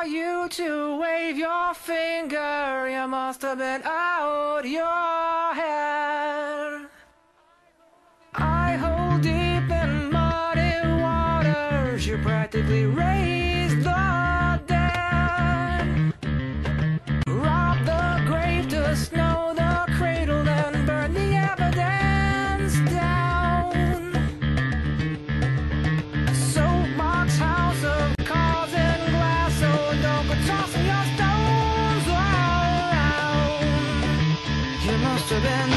for you to wave your finger. You must have been out your head. I hold deep in muddy waters. You practically raised the dead. Rob the grave to snow the cradle, then burn the evidence down. Soapbox house of cars and glass, so don't go tossing your stones around. You must have been.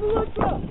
Look up!